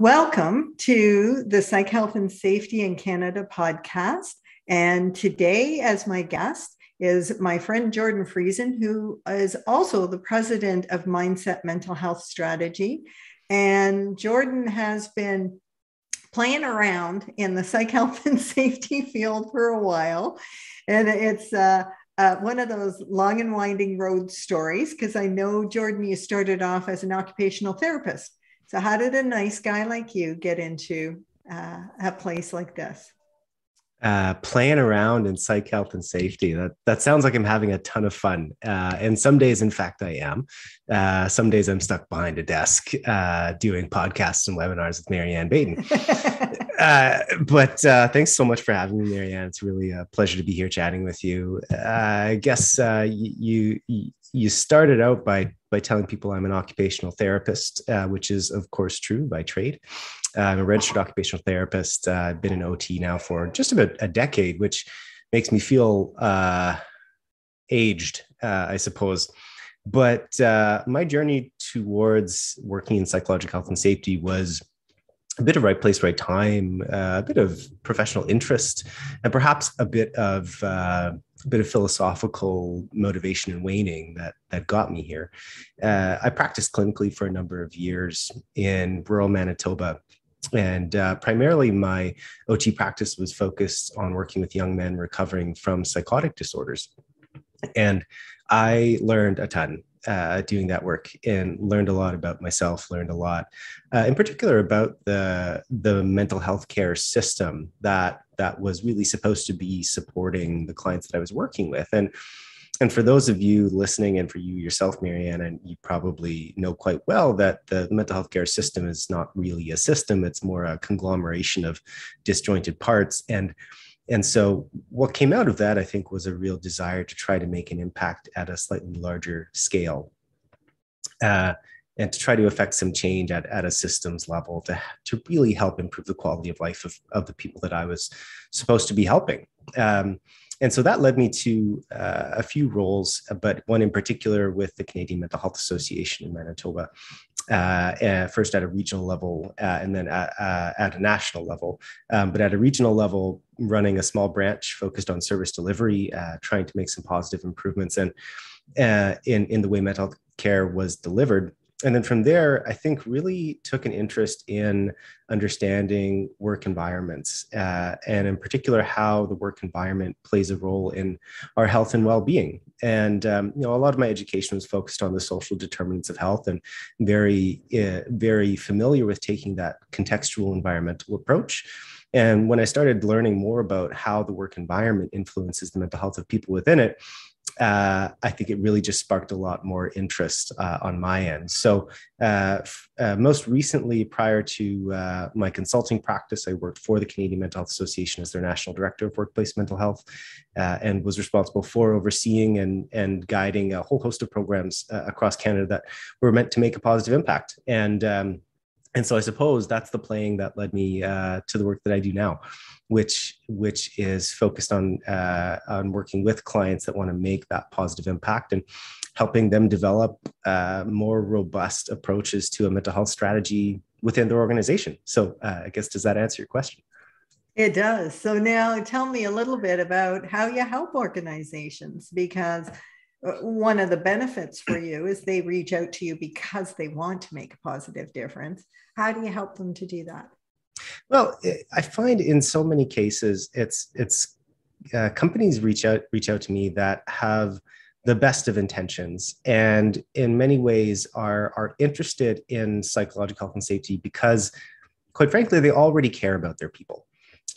Welcome to the Psych Health and Safety in Canada podcast. And today as my guest is my friend Jordan Friesen, who is also the president of Mindset Mental Health Strategy. And Jordan has been playing around in the psych health and safety field for a while. And it's one of those long and winding road stories, because I know, Jordan, you started off as an occupational therapist. So how did a nice guy like you get into a place like this? Playing around in psych health and safety. That sounds like I'm having a ton of fun. And some days, in fact, I am. Some days I'm stuck behind a desk doing podcasts and webinars with Marianne Baden. But thanks so much for having me, Marianne. It's really a pleasure to be here chatting with you. I guess you started out by telling people I'm an occupational therapist, which is, of course, true by trade. I'm a registered occupational therapist. I've been an OT now for just about a decade, which makes me feel aged, I suppose. But my journey towards working in psychological health and safety was a bit of right place, right time, a bit of professional interest, and perhaps a bit of philosophical motivation and waning that got me here. I practiced clinically for a number of years in rural Manitoba, and primarily my OT practice was focused on working with young men recovering from psychotic disorders. And I learned a ton doing that work, and learned a lot about myself, in particular about the mental health care system that was really supposed to be supporting the clients that I was working with. And for those of you listening, and for you yourself, Marianne, and you probably know quite well that the mental health care system is not really a system. It's more a conglomeration of disjointed parts. And so what came out of that, I think, was a real desire to try to make an impact at a slightly larger scale, and to try to affect some change at a systems level to really help improve the quality of life of the people that I was supposed to be helping. And so that led me to a few roles, but one in particular with the Canadian Mental Health Association in Manitoba, first at a regional level, and then at a national level. But at a regional level, running a small branch focused on service delivery, trying to make some positive improvements and in the way mental health care was delivered. And then from there, I think really took an interest in understanding work environments, and in particular, how the work environment plays a role in our health and well-being. And a lot of my education was focused on the social determinants of health, and very, very familiar with taking that contextual environmental approach. And when I started learning more about how the work environment influences the mental health of people within it, I think it really just sparked a lot more interest on my end. So most recently, prior to my consulting practice, I worked for the Canadian Mental Health Association as their National Director of Workplace Mental Health, and was responsible for overseeing and guiding a whole host of programs across Canada that were meant to make a positive impact. And so I suppose that's the playing that led me to the work that I do now, which is focused on working with clients that want to make that positive impact and helping them develop more robust approaches to a mental health strategy within their organization. So I guess, does that answer your question? It does. So now tell me a little bit about how you help organizations, because one of the benefits for you is they reach out to you because they want to make a positive difference. How do you help them to do that? Well, I find in so many cases, it's companies reach out to me that have the best of intentions, and in many ways are interested in psychological health and safety because, quite frankly, they already care about their people.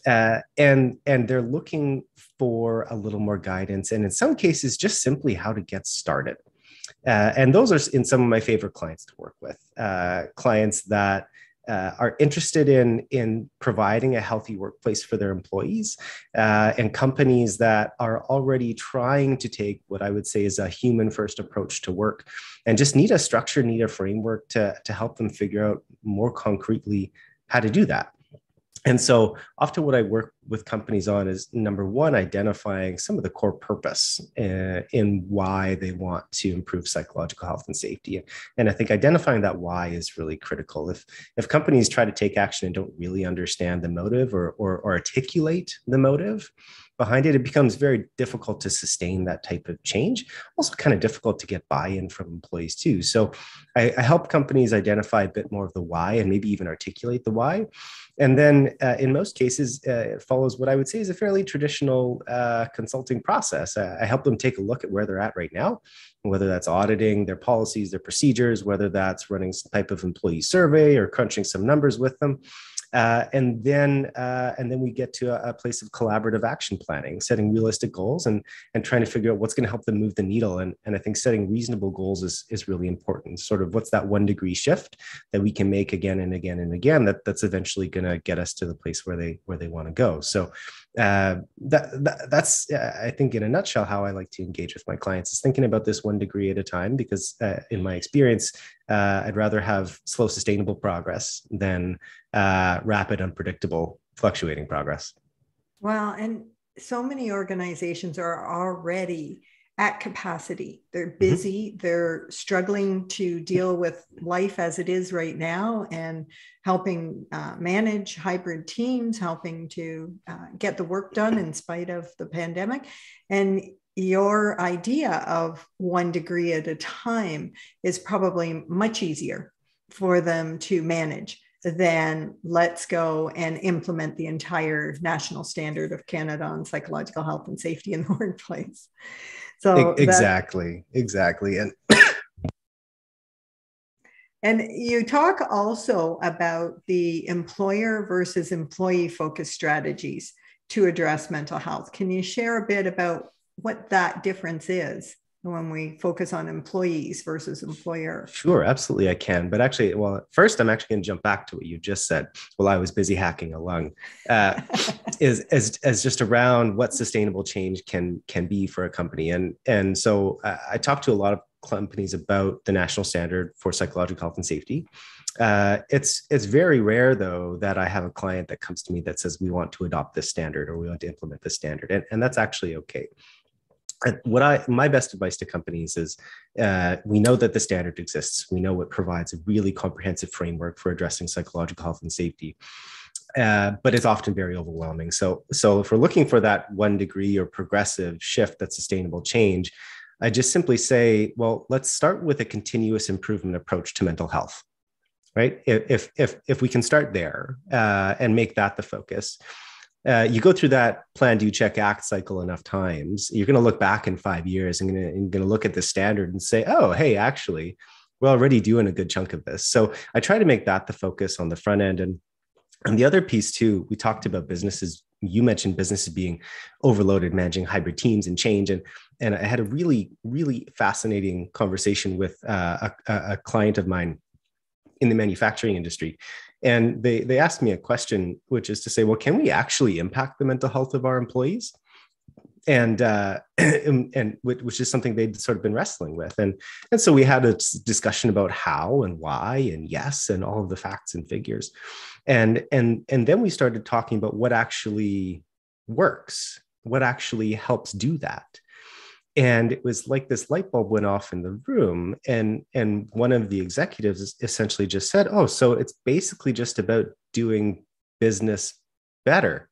And they're looking for a little more guidance, and in some cases, just simply how to get started. And those are in some of my favorite clients to work with, clients that are interested in providing a healthy workplace for their employees, and companies that are already trying to take what I would say is a human first approach to work, and just need a structure, need a framework to help them figure out more concretely how to do that. And so often what I work with companies on is, number one, identifying some of the core purpose in why they want to improve psychological health and safety. And I think identifying that why is really critical. If companies try to take action and don't really understand the motive or articulate the motive behind it, it becomes very difficult to sustain that type of change. Also kind of difficult to get buy-in from employees too. So I help companies identify a bit more of the why and maybe even articulate the why. And then in most cases, it follows what I would say is a fairly traditional consulting process. I help them take a look at where they're at right now, whether that's auditing their policies, their procedures, whether that's running some type of employee survey or crunching some numbers with them. And then we get to a place of collaborative action planning, setting realistic goals and trying to figure out what's going to help them move the needle. And I think setting reasonable goals is really important. Sort of what's that 1 degree shift that we can make again and again and again that's eventually going to get us to the place where they want to go. So that's I think in a nutshell how I like to engage with my clients is thinking about this 1 degree at a time, because in my experience, I'd rather have slow, sustainable progress than rapid, unpredictable, fluctuating progress. Wow. And so many organizations are already at capacity. They're busy. Mm-hmm. They're struggling to deal with life as it is right now and helping manage hybrid teams, helping to get the work done in spite of the pandemic. And your idea of 1 degree at a time is probably much easier for them to manage than let's go and implement the entire national standard of Canada on psychological health and safety in the workplace. So exactly. And you talk also about the employer versus employee focused strategies to address mental health. Can you share a bit about what that difference is when we focus on employees versus employer? Sure, absolutely I can. But actually, well, first I'm actually going to jump back to what you just said while I was busy hacking a lung, is just around what sustainable change can be for a company. And so I talked to a lot of companies about the national standard for psychological health and safety. It's very rare, though, that I have a client that comes to me that says, we want to adopt this standard or we want to implement this standard. And that's actually okay. My best advice to companies is, we know that the standard exists. We know it provides a really comprehensive framework for addressing psychological health and safety, but it's often very overwhelming. So if we're looking for that 1 degree or progressive shift, that's sustainable change, I just simply say, well, let's start with a continuous improvement approach to mental health, right? If we can start there and make that the focus. You go through that plan, do, check, act cycle enough times, you're going to look back in 5 years and going to look at the standard and say, oh, hey, actually, we're already doing a good chunk of this. So I try to make that the focus on the front end. And the other piece, too, we talked about businesses. You mentioned businesses being overloaded, managing hybrid teams and change. And I had a really, really fascinating conversation with a client of mine in the manufacturing industry. And they asked me a question, which is to say, well, can we actually impact the mental health of our employees? And which is something they'd sort of been wrestling with. And so we had a discussion about how and why and yes, and all of the facts and figures. And then we started talking about what actually works, what actually helps do that. And it was like this light bulb went off in the room. And one of the executives essentially just said, oh, so it's basically just about doing business better.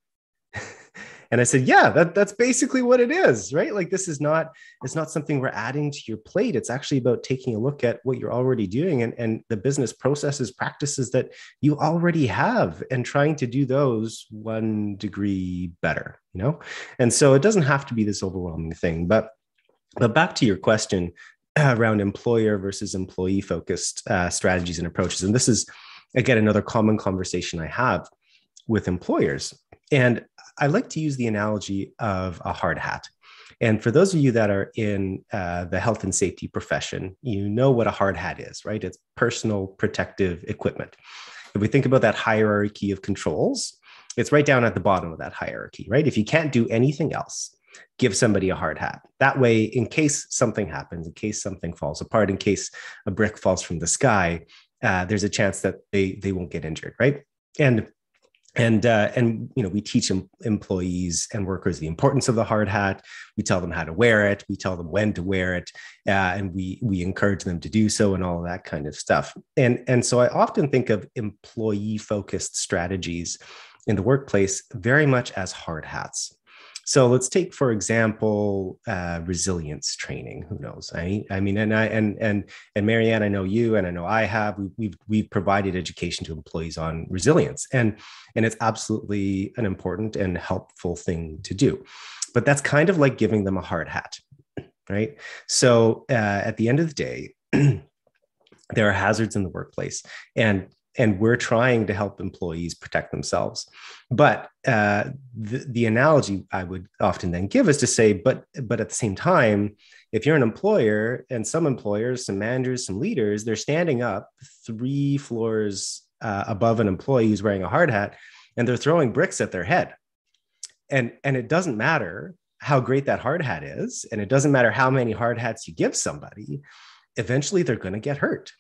And I said, yeah, that's basically what it is, right? Like, this is not, it's not something we're adding to your plate. It's actually about taking a look at what you're already doing and the business processes, practices that you already have and trying to do those 1 degree better, you know? And so it doesn't have to be this overwhelming thing, but back to your question around employer versus employee focused strategies and approaches. And this is, again, another common conversation I have with employers. And I like to use the analogy of a hard hat. And for those of you that are in the health and safety profession, you know what a hard hat is, right? It's personal protective equipment. If we think about that hierarchy of controls, it's right down at the bottom of that hierarchy, right? If you can't do anything else, give somebody a hard hat. That way, in case something happens, in case something falls apart, in case a brick falls from the sky, there's a chance that they won't get injured, right? And And you know, we teach employees and workers the importance of the hard hat. We tell them how to wear it. We tell them when to wear it, and we encourage them to do so, and all of that kind of stuff. And so I often think of employee-focused strategies in the workplace very much as hard hats. So let's take, for example, resilience training. Who knows? I mean, and Marianne, I know you, and I know I have. We've provided education to employees on resilience, and it's absolutely an important and helpful thing to do. But that's kind of like giving them a hard hat, right? So at the end of the day, there are hazards in the workplace, and we're trying to help employees protect themselves. But the analogy I would often then give is to say, but at the same time, if you're an employer, and some employers, some managers, some leaders, they're standing up 3 floors above an employee who's wearing a hard hat, and they're throwing bricks at their head. And it doesn't matter how great that hard hat is, and it doesn't matter how many hard hats you give somebody, eventually they're going to get hurt.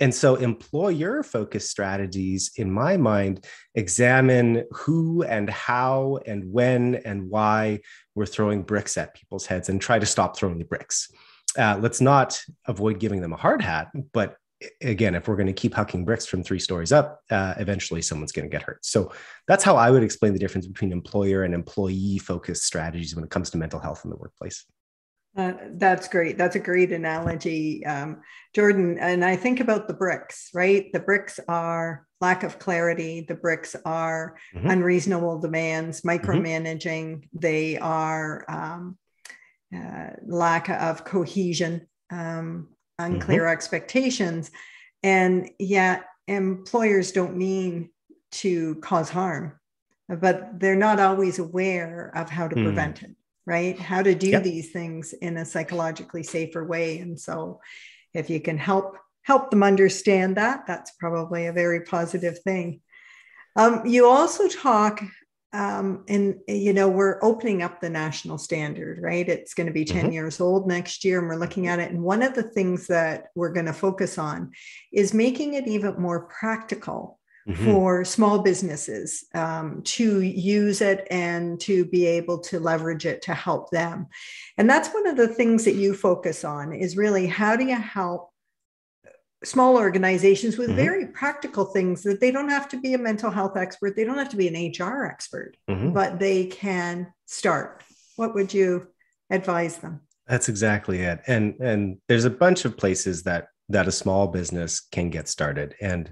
And so employer-focused strategies, in my mind, examine who and how and when and why we're throwing bricks at people's heads and try to stop throwing the bricks. Let's not avoid giving them a hard hat. But again, if we're going to keep hucking bricks from 3 stories up, eventually someone's going to get hurt. So that's how I would explain the difference between employer and employee-focused strategies when it comes to mental health in the workplace. That's great. That's a great analogy, Jordan. And I think about the bricks, right? The bricks are lack of clarity. The bricks are unreasonable demands, micromanaging. They are lack of cohesion, unclear expectations. And yet employers don't mean to cause harm, but they're not always aware of how to prevent it. Right? How to do these things in a psychologically safer way. And so if you can help them understand that, that's probably a very positive thing. You also talk, and you know, we're opening up the national standard, right? It's going to be 10 years old next year, and we're looking at it. And one of the things that we're going to focus on is making it even more practical for small businesses to use it and to be able to leverage it to help them. And that's one of the things that you focus on is really how do you help small organizations with very practical things that they don't have to be a mental health expert. They don't have to be an HR expert, but they can start. What would you advise them? That's exactly it. And there's a bunch of places that a small business can get started. And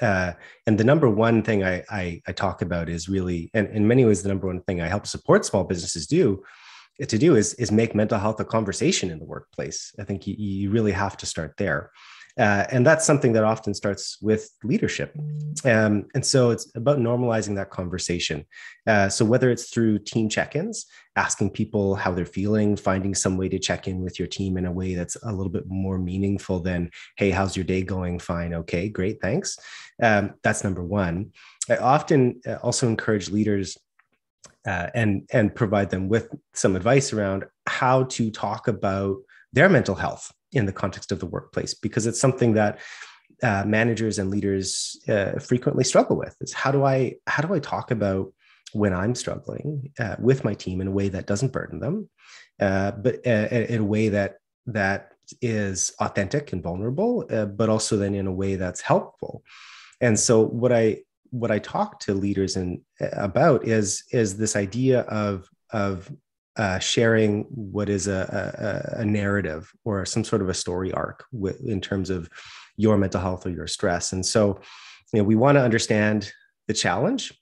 the number one thing I talk about is really, and in many ways, the number one thing I help support small businesses do is make mental health a conversation in the workplace. I think you really have to start there. And that's something that often starts with leadership. And so it's about normalizing that conversation. So whether it's through team check-ins, asking people how they're feeling, finding some way to check in with your team in a way that's a little bit more meaningful than, hey, how's your day going? Fine. Okay, great. Thanks. That's number one. I often also encourage leaders and provide them with some advice around how to talk about their mental health in the context of the workplace, because it's something that managers and leaders frequently struggle with is how do I talk about when I'm struggling with my team in a way that doesn't burden them, but in a way that is authentic and vulnerable, but also then in a way that's helpful. And so what I talk to leaders about is this idea of sharing what is a narrative or some sort of a story arc in terms of your mental health or your stress. And so, you know, we want to understand the challenge,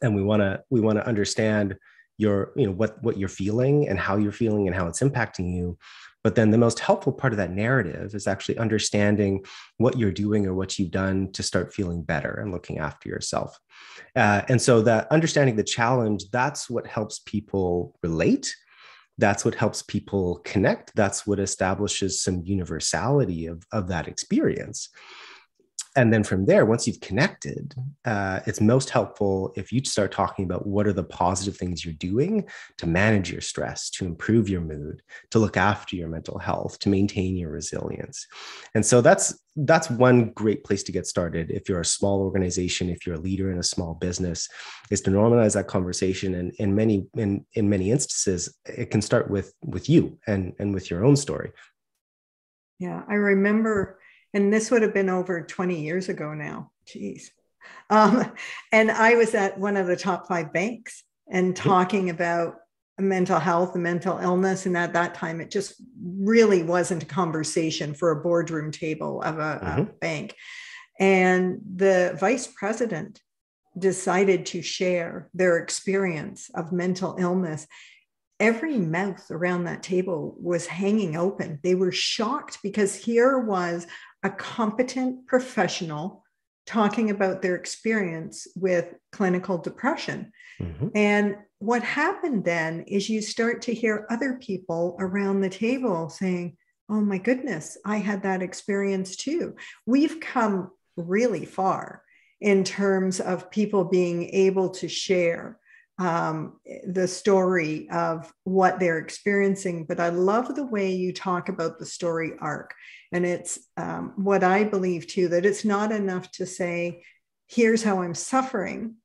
and we want to understand your, you know, what you're feeling and how you're feeling and how it's impacting you. But then the most helpful part of that narrative is actually understanding what you're doing or what you've done to start feeling better and looking after yourself. And so that understanding the challenge, that's what helps people relate. That's what helps people connect. That's what establishes some universality of that experience. And then from there, once you've connected, it's most helpful if you start talking about what are the positive things you're doing to manage your stress, to improve your mood, to look after your mental health, to maintain your resilience. And so that's that's one great place to get started. If you're a small organization, if you're a leader in a small business, is to normalize that conversation. And in many instances, it can start with you and with your own story. Yeah, I remember, and this would have been over 20 years ago now. Jeez. And I was at one of the top 5 banks and talking about mental health and mental illness. And at that time, it just really wasn't a conversation for a boardroom table of a bank. And the vice president decided to share their experience of mental illness. Every mouth around that table was hanging open. They were shocked because here was a competent professional talking about their experience with clinical depression. Mm-hmm. And what happened then is you start to hear other people around the table saying, oh my goodness, I had that experience too. We've come really far in terms of people being able to share the story of what they're experiencing. But I love the way you talk about the story arc. And it's what I believe too, that it's not enough to say, here's how I'm suffering,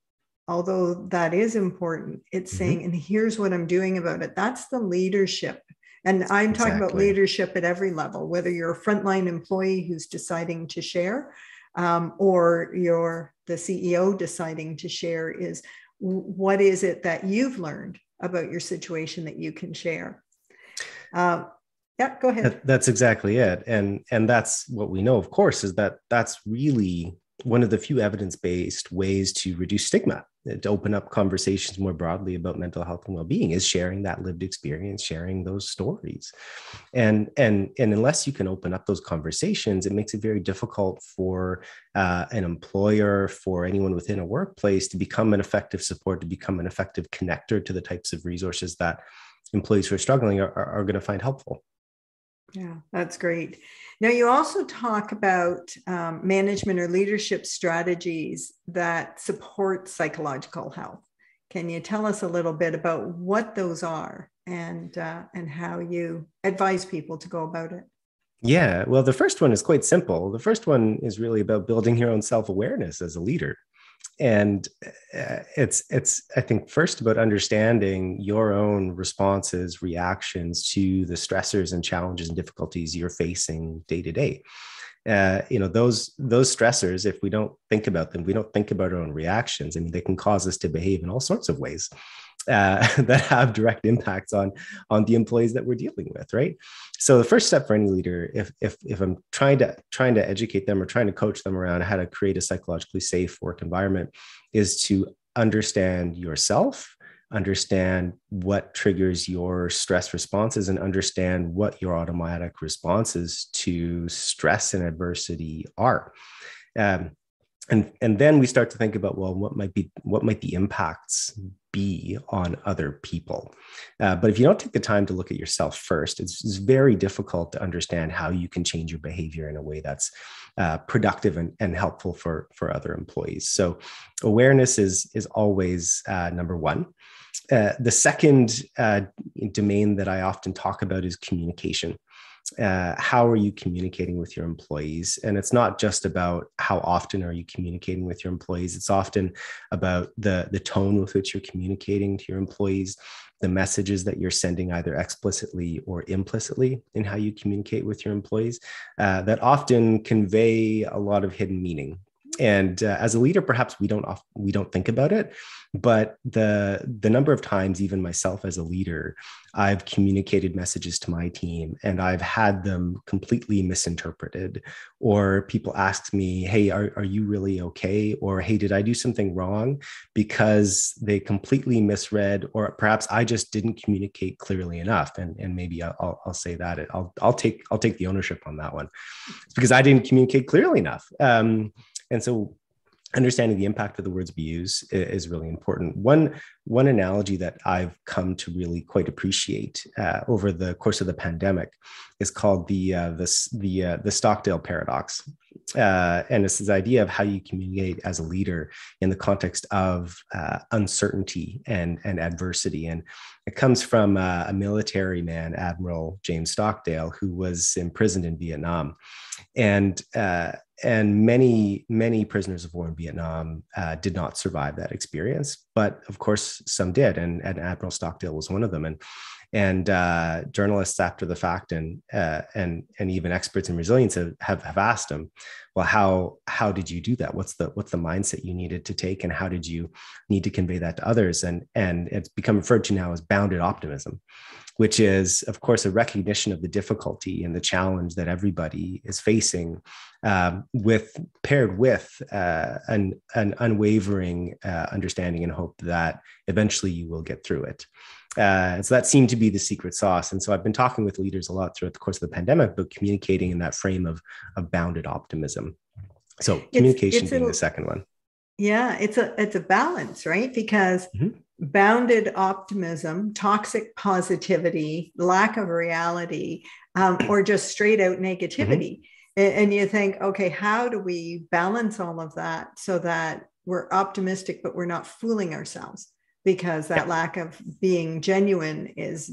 although that is important. It's saying, and here's what I'm doing about it. That's the leadership. And I'm talking about leadership at every level, whether you're a frontline employee who's deciding to share or you're the CEO deciding to share, is what is it that you've learned about your situation that you can share? Yeah, go ahead. That's exactly it. And that's what we know, of course, is that that's really one of the few evidence-based ways to reduce stigma, to open up conversations more broadly about mental health and well-being, is sharing that lived experience, sharing those stories. And unless you can open up those conversations, it makes it very difficult for an employer, for anyone within a workplace to become an effective support, to become an effective connector to the types of resources that employees who are struggling are going to find helpful. Yeah, that's great. Now, you also talk about management or leadership strategies that support psychological health. Can you tell us a little bit about what those are and how you advise people to go about it? Yeah, well, the first one is quite simple. The first one is really about building your own self-awareness as a leader. And it's, I think, first about understanding your own responses, reactions to the stressors and challenges and difficulties you're facing day to day. You know, those stressors, if we don't think about them, we don't think about our own reactions. I mean, they can cause us to behave in all sorts of ways that have direct impacts on the employees that we're dealing with, right? So the first step for any leader, if I'm trying to educate them or trying to coach them around how to create a psychologically safe work environment, is to understand yourself, understand what triggers your stress responses, and understand what your automatic responses to stress and adversity are. And then we start to think about, well, what might the impacts be on other people? But if you don't take the time to look at yourself first, it's very difficult to understand how you can change your behavior in a way that's productive and helpful for other employees. So awareness is always number one. The second domain that I often talk about is communication. How are you communicating with your employees? And it's not just about how often are you communicating with your employees. It's often about the tone with which you're communicating to your employees, the messages that you're sending either explicitly or implicitly in how you communicate with your employees that often convey a lot of hidden meaning. And as a leader, perhaps we don't think about it, but the number of times, even myself as a leader, I've communicated messages to my team and I've had them completely misinterpreted, or people ask me, hey, are you really okay? Or, hey, did I do something wrong? Because they completely misread, or perhaps I just didn't communicate clearly enough. And maybe I'll say that I'll take the ownership on that one. It's because I didn't communicate clearly enough. And so understanding the impact of the words we use is really important. One analogy that I've come to really quite appreciate over the course of the pandemic is called the Stockdale Paradox. And it's this idea of how you communicate as a leader in the context of uncertainty and adversity. And it comes from a military man, Admiral James Stockdale, who was imprisoned in Vietnam. And many prisoners of war in Vietnam did not survive that experience, but of course some did, and Admiral Stockdale was one of them. And journalists after the fact and even experts in resilience have asked him, well, how did you do that? What's the mindset you needed to take, and how did you need to convey that to others? And it's become referred to now as bounded optimism, which is, of course, a recognition of the difficulty and the challenge that everybody is facing, paired with an unwavering understanding and hope that eventually you will get through it. So that seemed to be the secret sauce. And so I've been talking with leaders a lot throughout the course of the pandemic, but communicating in that frame of bounded optimism. So communication being the second one. Yeah, it's a balance, right? Because bounded optimism, toxic positivity, lack of reality, or just straight out negativity. And you think, okay, how do we balance all of that so that we're optimistic, but we're not fooling ourselves? Because that lack of being genuine is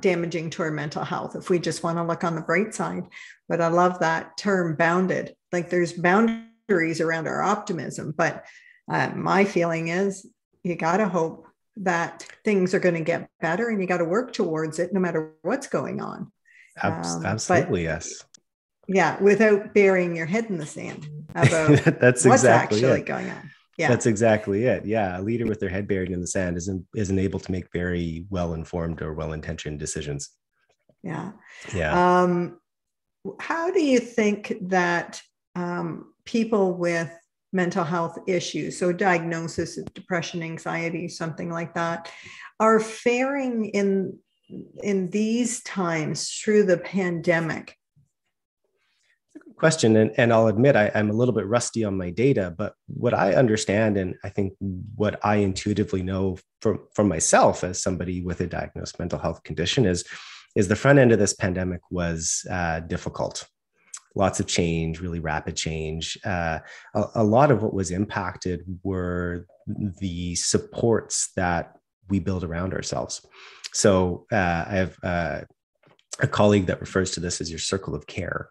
damaging to our mental health if we just want to look on the bright side. But I love that term bounded, like there's boundaries around our optimism. But my feeling is you got to hope that things are going to get better, and you got to work towards it no matter what's going on. Absolutely, yes. Yeah, without burying your head in the sand about what's actually going on. Yeah, that's exactly it. Yeah, a leader with their head buried in the sand isn't able to make very well-informed or well-intentioned decisions. Yeah. How do you think that people with mental health issues, so diagnosis of depression, anxiety, something like that, are faring in these times through the pandemic? Question. And I'll admit, I'm a little bit rusty on my data, but what I understand, and I think what I intuitively know from myself as somebody with a diagnosed mental health condition is the front end of this pandemic was difficult. Lots of change, really rapid change. A lot of what was impacted were the supports that we build around ourselves. So I have a colleague that refers to this as your circle of care.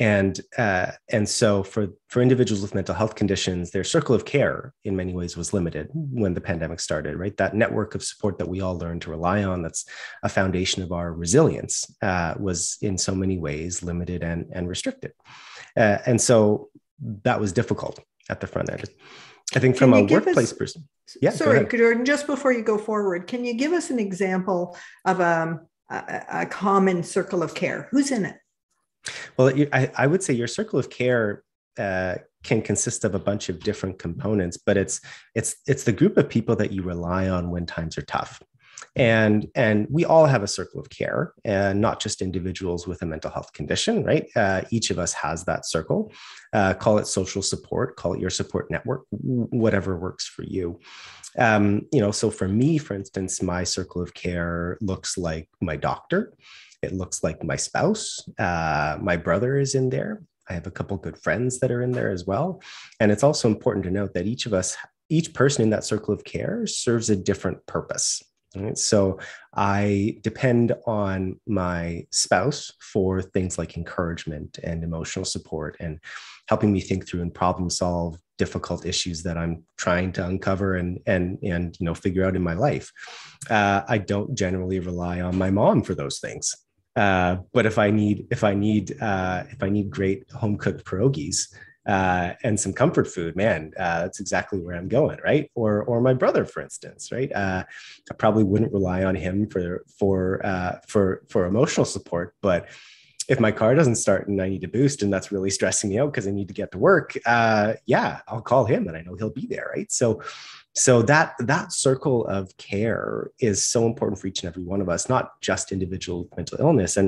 And so for individuals with mental health conditions, their circle of care in many ways was limited when the pandemic started, right? That network of support that we all learned to rely on, that's a foundation of our resilience, was in so many ways limited and restricted. And so that was difficult at the front end. I think from a workplace person. Yeah, sorry, Jordan, just before you go forward, can you give us an example of a common circle of care? Who's in it? Well, I would say your circle of care can consist of a bunch of different components, but it's the group of people that you rely on when times are tough. And we all have a circle of care, and not just individuals with a mental health condition, right? Each of us has that circle. Call it social support, call it your support network, whatever works for you. So for me, for instance, my circle of care looks like my doctor. It looks like my spouse. My brother is in there. I have a couple good friends that are in there as well. And it's also important to note that each person in that circle of care serves a different purpose. Right? So I depend on my spouse for things like encouragement and emotional support and helping me think through and problem solve difficult issues that I'm trying to uncover and figure out in my life. I don't generally rely on my mom for those things. But if I need great home cooked pierogies and some comfort food, that's exactly where I'm going, right? Or my brother, for instance, right? I probably wouldn't rely on him for emotional support, but if my car doesn't start and I need a boost and that's really stressing me out because I need to get to work, I'll call him and I know he'll be there, right? So that circle of care is so important for each and every one of us, not just individual mental illness. And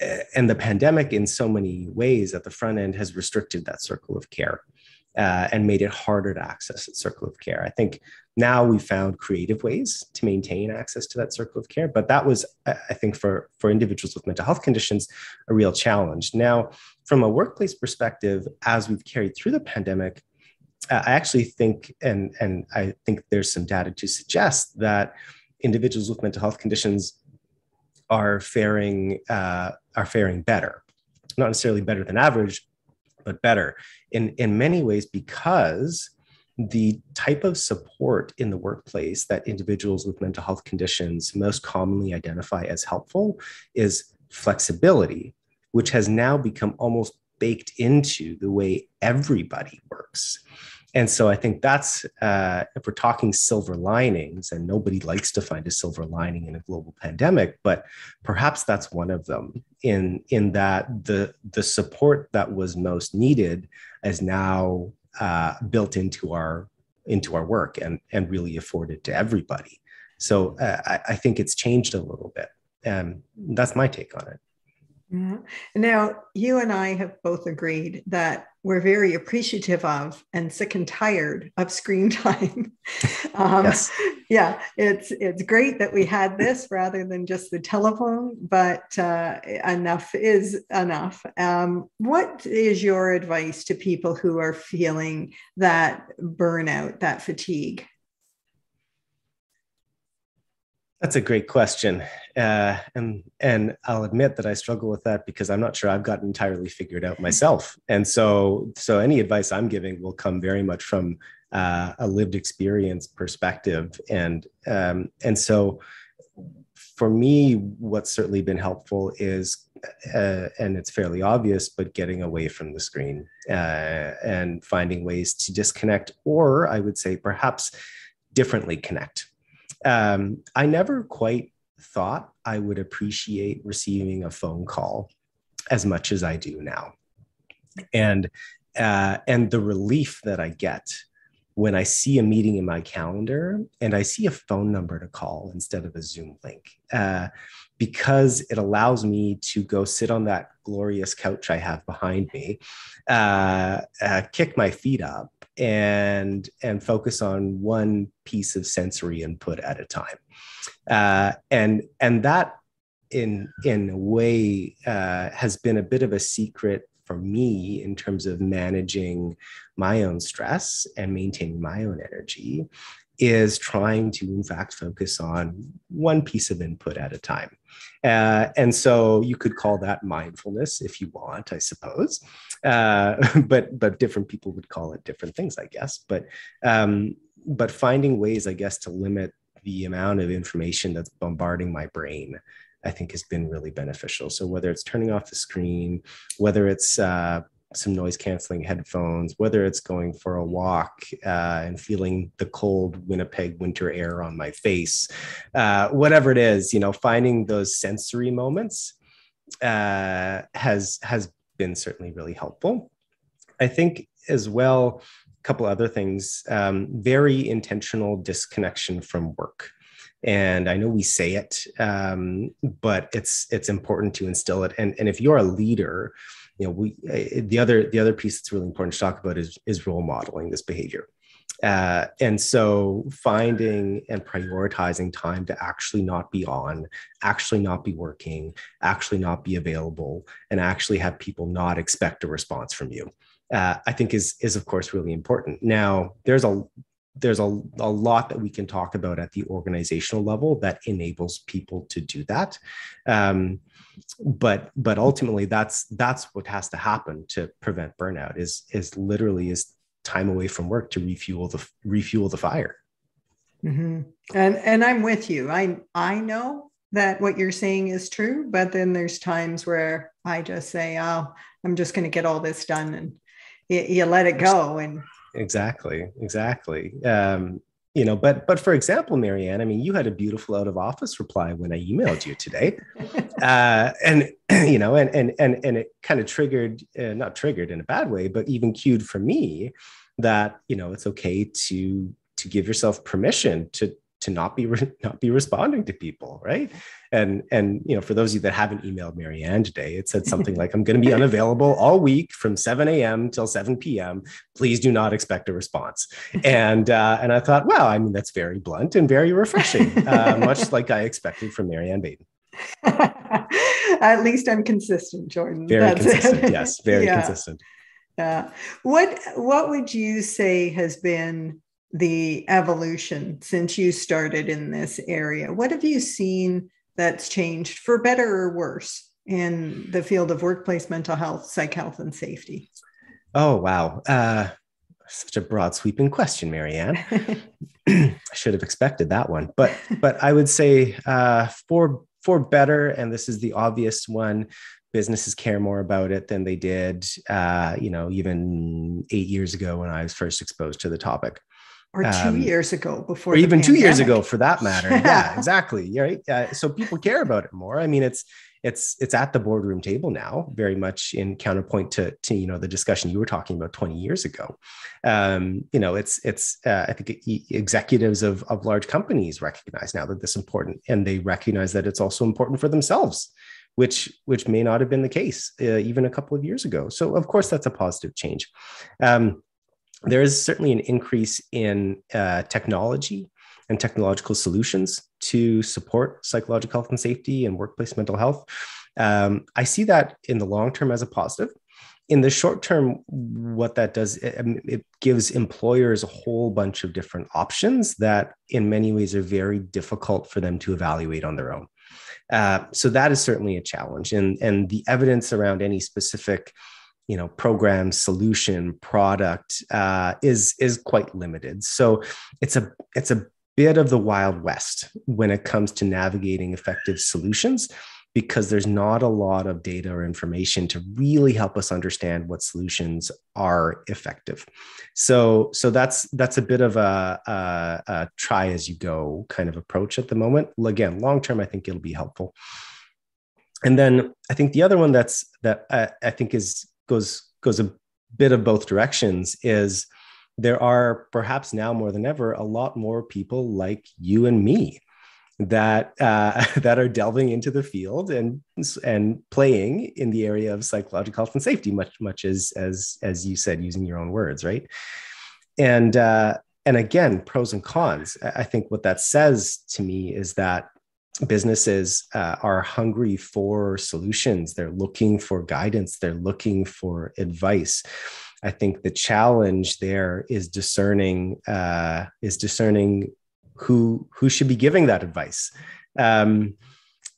the pandemic in so many ways at the front end has restricted that circle of care. and made it harder to access that circle of care. I think now we found creative ways to maintain access to that circle of care, but that was, I think, for individuals with mental health conditions, a real challenge. Now, from a workplace perspective, as we've carried through the pandemic, I actually think, and I think there's some data to suggest that individuals with mental health conditions are faring better, not necessarily better than average, but better in many ways, because the type of support in the workplace that individuals with mental health conditions most commonly identify as helpful is flexibility, which has now become almost baked into the way everybody works. And so I think that's, if we're talking silver linings, and nobody likes to find a silver lining in a global pandemic, but perhaps that's one of them, in that the support that was most needed is now built into our work and really afforded to everybody. So I think it's changed a little bit. That's my take on it. Yeah. Now, you and I have both agreed that we're very appreciative of and sick and tired of screen time. Yes. Yeah, it's great that we had this rather than just the telephone, but enough is enough. What is your advice to people who are feeling that burnout, that fatigue? That's a great question. And I'll admit that I struggle with that because I'm not sure I've gotten entirely figured out myself. And so any advice I'm giving will come very much from a lived experience perspective. And so for me, what's certainly been helpful is, and it's fairly obvious, but getting away from the screen and finding ways to disconnect, or I would say perhaps differently connect. I never quite thought I would appreciate receiving a phone call as much as I do now. And the relief that I get when I see a meeting in my calendar and I see a phone number to call instead of a Zoom link, because it allows me to go sit on that glorious couch I have behind me, kick my feet up, and focus on one piece of sensory input at a time. And that in a way has been a bit of a secret for me in terms of managing my own stress and maintaining my own energy, is trying to, in fact, focus on one piece of input at a time. And so you could call that mindfulness if you want, I suppose. But different people would call it different things, I guess. But finding ways, I guess, to limit the amount of information that's bombarding my brain, I think, has been really beneficial. So whether it's turning off the screen, whether it's some noise canceling headphones, whether it's going for a walk and feeling the cold Winnipeg winter air on my face, whatever it is, finding those sensory moments has been certainly really helpful. I think as well, a couple other things, very intentional disconnection from work. And I know we say it, but it's important to instill it. And if you're a leader, the other piece that's really important to talk about is role modeling this behavior. And so finding and prioritizing time to actually not be on, actually not be working, actually not be available, and actually have people not expect a response from you, I think is of course really important. Now, there's a lot that we can talk about at the organizational level that enables people to do that. But ultimately that's what has to happen to prevent burnout is literally time away from work to refuel the fire. Mm-hmm. And I'm with you. I know that what you're saying is true, but then there's times where I just say, oh, I'm just going to get all this done, and you let it go. And Exactly. But for example, Marianne, I mean, you had a beautiful out of office reply when I emailed you today, and it kind of not triggered in a bad way, but even cued for me that, it's okay to give yourself permission to to not be responding to people, right? And you know, for those of you that haven't emailed Marianne today, it said something like, I'm going to be unavailable all week from 7 a.m. till 7 p.m. Please do not expect a response. And I thought, wow, I mean, that's very blunt and very refreshing, much like I expected from Marianne Baden. At least I'm consistent, Jordan. Very consistent. What would you say has been the evolution since you started in this area? What have you seen that's changed for better or worse in the field of workplace mental health, psych health, and safety? Oh, wow. Such a broad sweeping question, Marianne. I should have expected that one. But I would say for better, and this is the obvious one, businesses care more about it than they did, even 8 years ago when I was first exposed to the topic. Or 2 years ago before. Or even pandemic. 2 years ago for that matter. Yeah, exactly. Right. So people care about it more. I mean, it's at the boardroom table now, very much in counterpoint to the discussion you were talking about 20 years ago. I think executives of large companies recognize now that this is important, and they recognize that it's also important for themselves, which may not have been the case even a couple of years ago. So of course, that's a positive change. There is certainly an increase in technology and technological solutions to support psychological health and safety and workplace mental health. I see that in the long term as a positive. In the short term, what that does, it gives employers a whole bunch of different options that in many ways are very difficult for them to evaluate on their own. So that is certainly a challenge. And the evidence around any specific program, solution, product is quite limited. So it's a bit of the Wild West when it comes to navigating effective solutions, because there's not a lot of data or information to really help us understand what solutions are effective. So that's a bit of a try as you go kind of approach at the moment. Again, long term, I think it'll be helpful. And then I think the other one that goes a bit of both directions is there are perhaps now more than ever a lot more people like you and me that are delving into the field and playing in the area of psychological health and safety, much as you said, using your own words, right? And again, pros and cons. I think what that says to me is that businesses are hungry for solutions. They're looking for guidance. They're looking for advice. I think the challenge there is discerning who should be giving that advice. So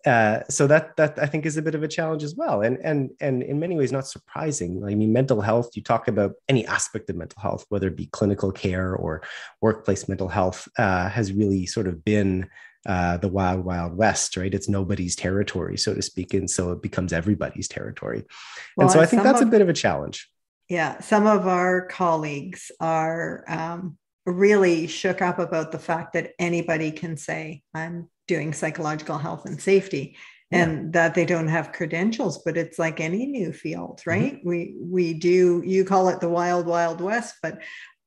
that I think is a bit of a challenge as well. And in many ways, not surprising. I mean, mental health, you talk about any aspect of mental health, whether it be clinical care or workplace mental health, has really sort of been the Wild, Wild West, right? It's nobody's territory, so to speak. And so it becomes everybody's territory. Well, and so I think that's a bit of a challenge. Yeah. Some of our colleagues are really shook up about the fact that anybody can say, I'm doing psychological health and safety, and that they don't have credentials, but it's like any new field, right? Mm-hmm. We do, you call it the Wild, Wild West, but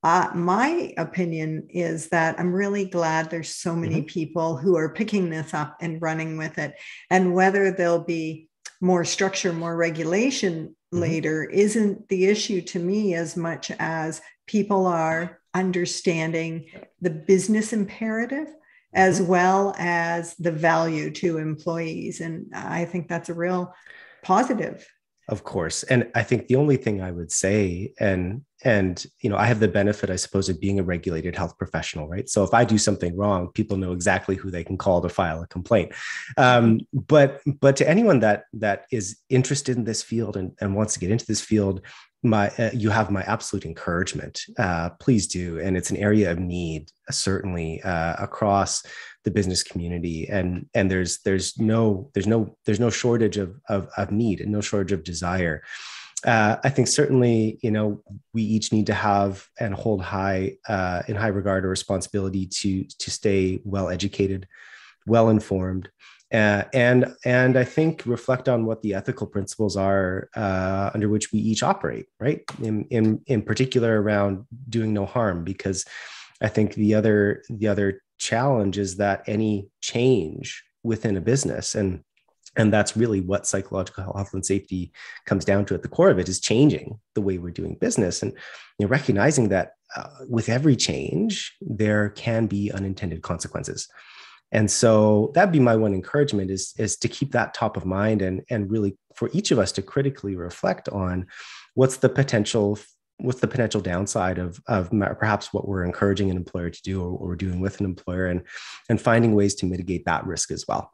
my opinion is that I'm really glad there's so many people who are picking this up and running with it. And whether there'll be more structure, more regulation later isn't the issue to me as much as people are understanding the business imperative as well as the value to employees. And I think that's a real positive. Of course. And I think the only thing I would say, and I have the benefit, I suppose, of being a regulated health professional, right? So if I do something wrong, people know exactly who they can call to file a complaint. But to anyone that is interested in this field and wants to get into this field, you have my absolute encouragement. Please do. And it's an area of need, certainly, across the business community. And there's no shortage of need and no shortage of desire. I think certainly, we each need to have and hold in high regard a responsibility to stay well educated, well informed, and I think reflect on what the ethical principles are under which we each operate, right? In particular around doing no harm, because I think the other challenge is that any change within a business, and that's really what psychological health and safety comes down to at the core of it, is changing the way we're doing business, and recognizing that with every change, there can be unintended consequences. And so that'd be my one encouragement, is to keep that top of mind, and really for each of us to critically reflect on what's the potential downside of perhaps what we're encouraging an employer to do, or what we're doing with an employer, and finding ways to mitigate that risk as well.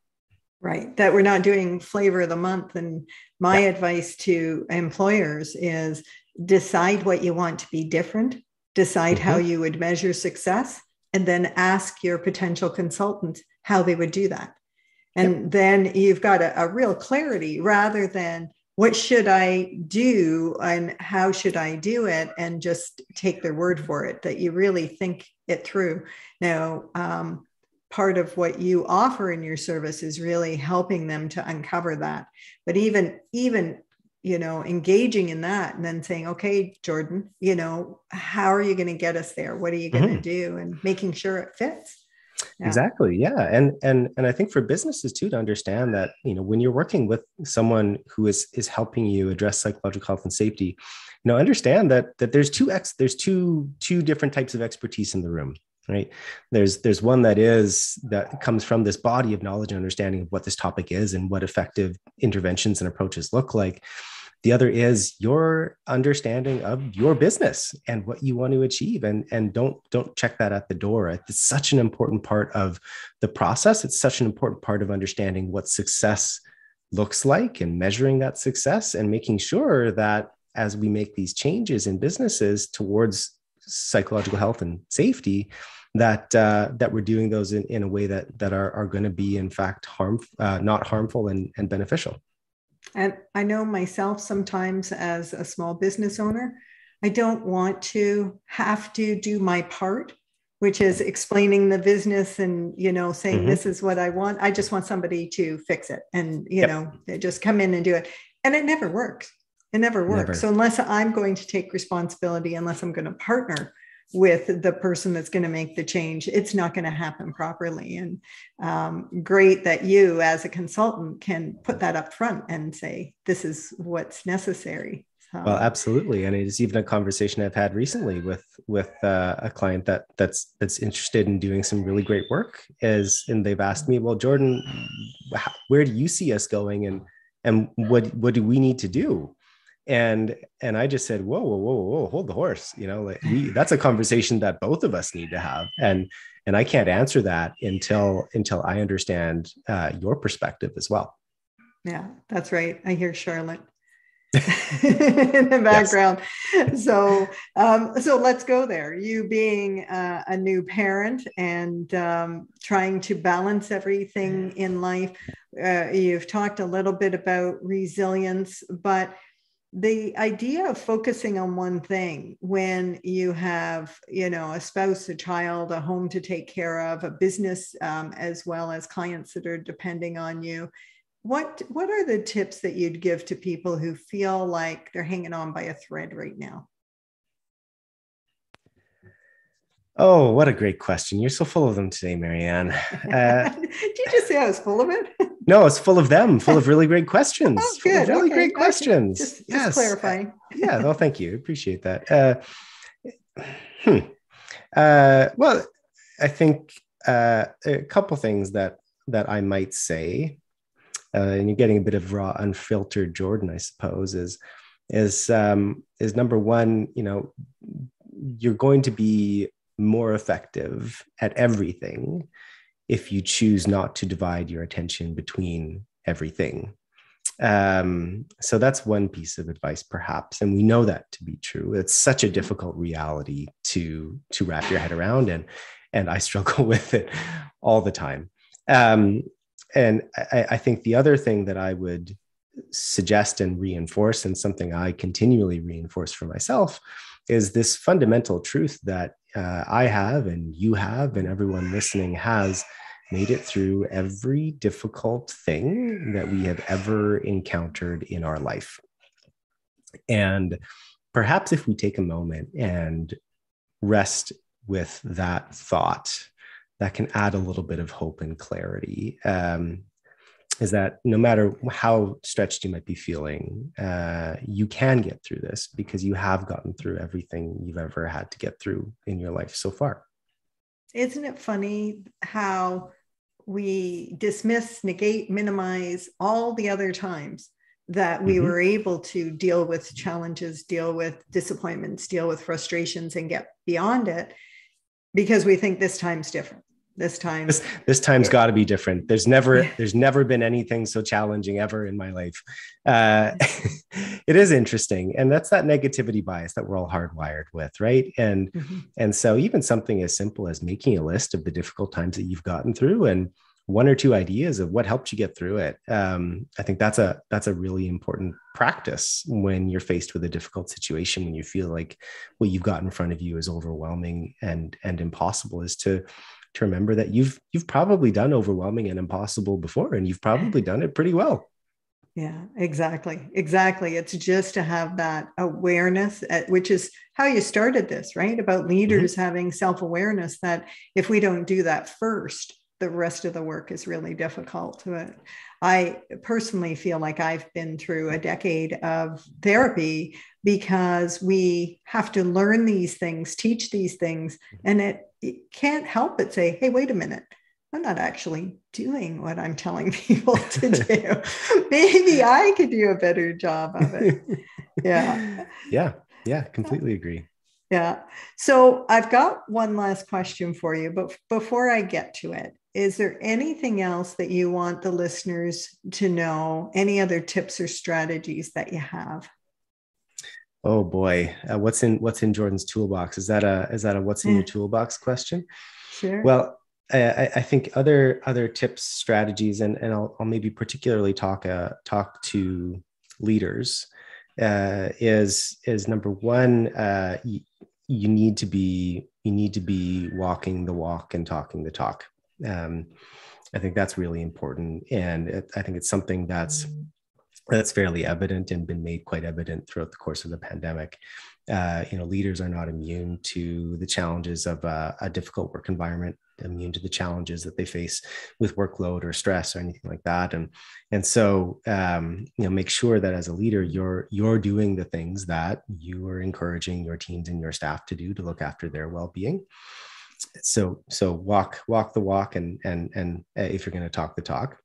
Right. That we're not doing flavor of the month. And my advice to employers is decide what you want to be different, decide how you would measure success, and then ask your potential consultant how they would do that. And then you've got a real clarity, rather than what should I do and how should I do it, and just take their word for it, that you really think it through. Now, part of what you offer in your service is really helping them to uncover that. But even engaging in that, and then saying, okay, Jordan, how are you going to get us there? What are you going to do? And making sure it fits. Yeah. Exactly. Yeah. And I think for businesses too, to understand that, when you're working with someone who is helping you address psychological health and safety, understand that there's two different types of expertise in the room, right? There's one that comes from this body of knowledge and understanding of what this topic is and what effective interventions and approaches look like. The other is your understanding of your business and what you want to achieve, and don't check that at the door. It's such an important part of the process. It's such an important part of understanding what success looks like and measuring that success, and making sure that as we make these changes in businesses towards psychological health and safety, that we're doing those in a way that are going to be, in fact, not harmful and beneficial. And I know myself, sometimes as a small business owner, I don't want to have to do my part, which is explaining the business and, saying, this is what I want. I just want somebody to fix it and, they just come in and do it. And it never works. It never works. Never. So unless I'm going to take responsibility, unless I'm going to partner with the person that's going to make the change, it's not going to happen properly. And great that you as a consultant can put that up front and say, this is what's necessary. So. Well, absolutely. And it is even a conversation I've had recently with a client that's interested in doing some really great work, and they've asked me, well, Jordan, where do you see us going? And what do we need to do? And I just said, whoa, hold the horse. That's a conversation that both of us need to have. And I can't answer that until I understand your perspective as well. Yeah, that's right. I hear Charlotte in the background. Yes. So let's go there. You being a new parent and trying to balance everything in life. You've talked a little bit about resilience, but the idea of focusing on one thing when you have, a spouse, a child, a home to take care of, a business, as well as clients that are depending on you. What are the tips that you'd give to people who feel like they're hanging on by a thread right now? Oh, what a great question. You're so full of them today, Marianne. Did you just say I was full of it? No, it's full of them, full of really great questions. Oh, good. Really great questions. Just clarifying. Yeah. Well, thank you. Appreciate that. Well, I think a couple things that I might say, and you're getting a bit of raw, unfiltered Jordan, I suppose, is number one, you're going to be more effective at everything if you choose not to divide your attention between everything. So that's one piece of advice, perhaps. And we know that to be true. It's such a difficult reality to wrap your head around. And I struggle with it all the time. And I think the other thing that I would suggest and reinforce, and something I continually reinforce for myself, is this fundamental truth that I have, and you have, and everyone listening has made it through every difficult thing that we have ever encountered in our life. And perhaps if we take a moment and rest with that thought that can add a little bit of hope and clarity, is that no matter how stretched you might be feeling, you can get through this because you have gotten through everything you've ever had to get through in your life so far. Isn't it funny how we dismiss, negate, minimize all the other times that we were able to deal with challenges, deal with disappointments, deal with frustrations, and get beyond it because we think this time's different. This time's got to be different. There's never been anything so challenging ever in my life. It is interesting. And that's that negativity bias that we're all hardwired with. Right. And so even something as simple as making a list of the difficult times that you've gotten through and one or two ideas of what helped you get through it. I think that's a really important practice when you're faced with a difficult situation, when you feel like what you've got in front of you is overwhelming and impossible, is to remember that you've probably done overwhelming and impossible before, and you've probably done it pretty well. Yeah, exactly. It's just to have that awareness, which is how you started this, right? About leaders having self-awareness that if we don't do that first, the rest of the work is really difficult to it. I personally feel like I've been through a decade of therapy because we have to learn these things, teach these things, and it can't help but say, hey, wait a minute, I'm not actually doing what I'm telling people to do. Maybe I could do a better job of it. Yeah, completely agree. Yeah. So I've got one last question for you, but before I get to it, is there anything else that you want the listeners to know? Any other tips or strategies that you have? Oh boy, what's in Jordan's toolbox? Is that a what's in your toolbox question? Sure. Well, I think other tips, strategies, and I'll maybe particularly talk to leaders. Is number one, you need to be walking the walk and talking the talk. I think that's really important, and I think it's something that's fairly evident and been made quite evident throughout the course of the pandemic. Leaders are not immune to the challenges of a difficult work environment, immune to the challenges that they face with workload or stress or anything like that. And so, make sure that as a leader, you're doing the things that you are encouraging your teams and your staff to do to look after their well-being. So walk the walk, and if you're going to talk the talk,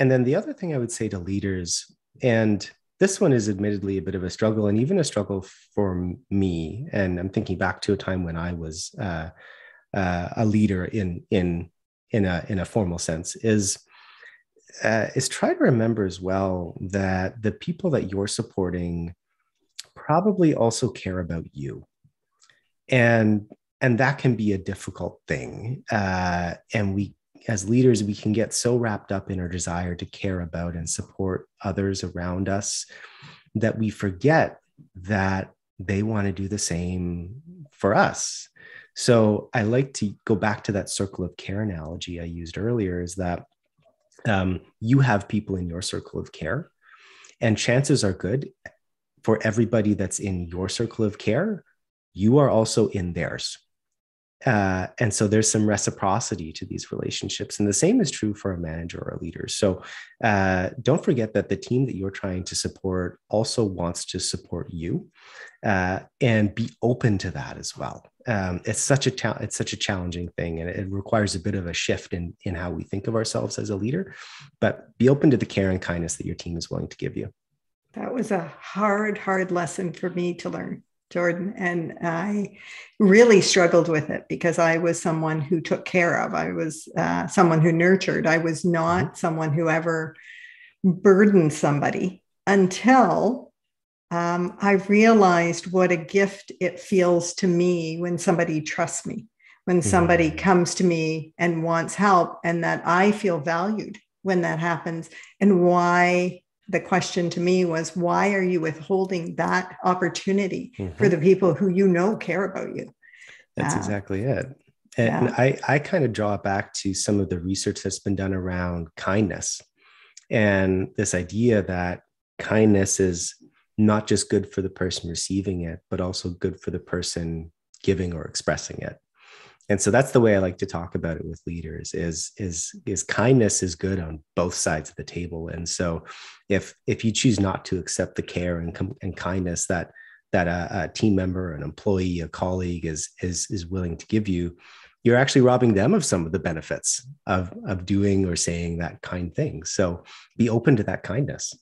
and then the other thing I would say to leaders, and this one is admittedly a bit of a struggle, and even a struggle for me. And I'm thinking back to a time when I was a leader in a formal sense. Is try to remember as well that the people that you're supporting probably also care about you, and that can be a difficult thing. As leaders, we can get so wrapped up in our desire to care about and support others around us that we forget that they want to do the same for us. So I like to go back to that circle of care analogy I used earlier, is that you have people in your circle of care, and chances are good for everybody that's in your circle of care, you are also in theirs. And so there's some reciprocity to these relationships. And the same is true for a manager or a leader. So don't forget that the team that you're trying to support also wants to support you, and be open to that as well. It's such a challenging thing, and it requires a bit of a shift in how we think of ourselves as a leader, but be open to the care and kindness that your team is willing to give you. That was a hard lesson for me to learn, Jordan. And I really struggled with it because I was someone who took care of. I was someone who nurtured. I was not someone who ever burdened somebody until I realized what a gift it feels to me when somebody trusts me, when somebody comes to me and wants help, and that I feel valued when that happens. And why the question to me was, why are you withholding that opportunity for the people who you know care about you? That's exactly it. And I kind of draw back to some of the research that's been done around kindness, and this idea that kindness is not just good for the person receiving it, but also good for the person giving or expressing it. And so that's the way I like to talk about it with leaders is kindness is good on both sides of the table. And so if you choose not to accept the care and kindness that a team member, an employee, a colleague is willing to give you, you're actually robbing them of some of the benefits of doing or saying that kind thing. So be open to that kindness.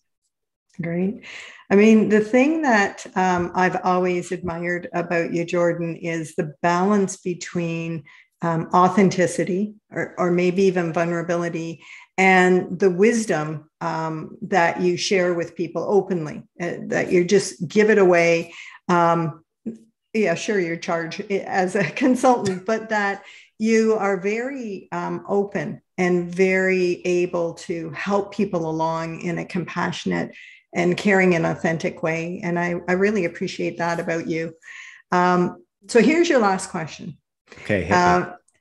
Great. I mean, the thing that I've always admired about you, Jordan, is the balance between authenticity or maybe even vulnerability and the wisdom that you share with people openly, that you just give it away. Yeah, sure, you're charged as a consultant, but that you are very open and very able to help people along in a compassionate and caring and authentic way. And I really appreciate that about you. So here's your last question. Okay.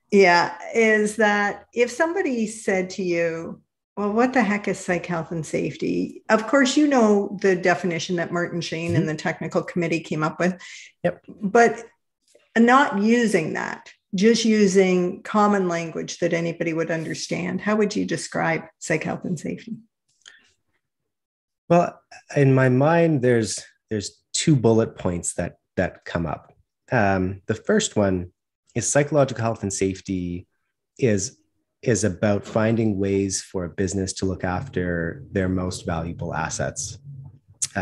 Is that if somebody said to you, well, what the heck is psych health and safety? Of course, you know the definition that Martin Shane and the technical committee came up with, yep. But not using that, just using common language that anybody would understand. How would you describe psych health and safety? Well, in my mind, there's two bullet points that come up. The first one is psychological health and safety is about finding ways for a business to look after their most valuable assets,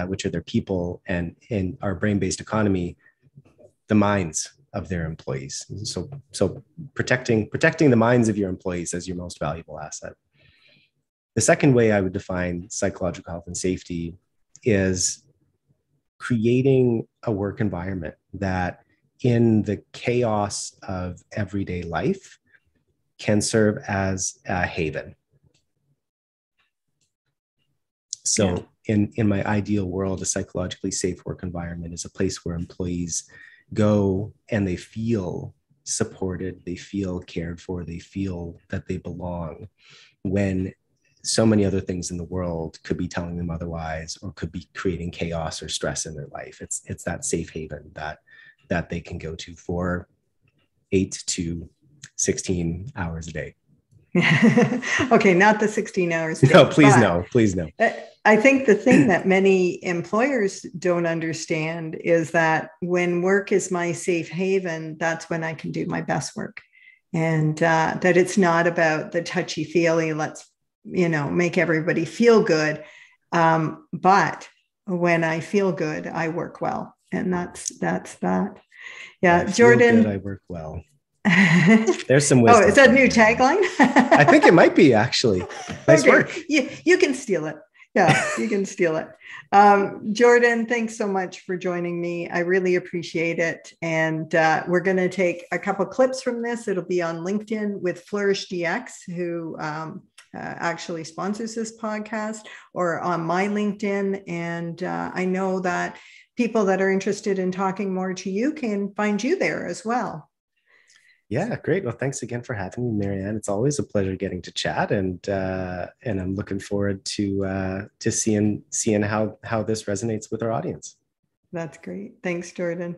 which are their people, and in our brain-based economy, the minds of their employees. So protecting the minds of your employees as your most valuable asset. The second way I would define psychological health and safety is creating a work environment that in the chaos of everyday life can serve as a haven. So in my ideal world, a psychologically safe work environment is a place where employees go and they feel supported, they feel cared for, they feel that they belong when so many other things in the world could be telling them otherwise or could be creating chaos or stress in their life. It's that safe haven that they can go to for 8 to 16 hours a day. Okay, not the 16 hours a day. No, please no, please no. I think the thing that many employers don't understand is that when work is my safe haven, that's when I can do my best work. And that it's not about the touchy-feely, let's, make everybody feel good. But when I feel good, I work well. And that's that. Yeah, I feel Jordan. Good, I work well. There's some wisdom. Oh, is that new tagline? I think it might be actually. Nice work. You can steal it. Yeah, you can steal it. Jordan, thanks so much for joining me. I really appreciate it. And we're going to take a couple clips from this. It'll be on LinkedIn with FlourishDX, who actually sponsors this podcast, or on my LinkedIn. And I know that people that are interested in talking more to you can find you there as well. Yeah, great. Well, thanks again for having me, Marianne. It's always a pleasure getting to chat, and I'm looking forward to seeing how this resonates with our audience. That's great. Thanks, Jordan.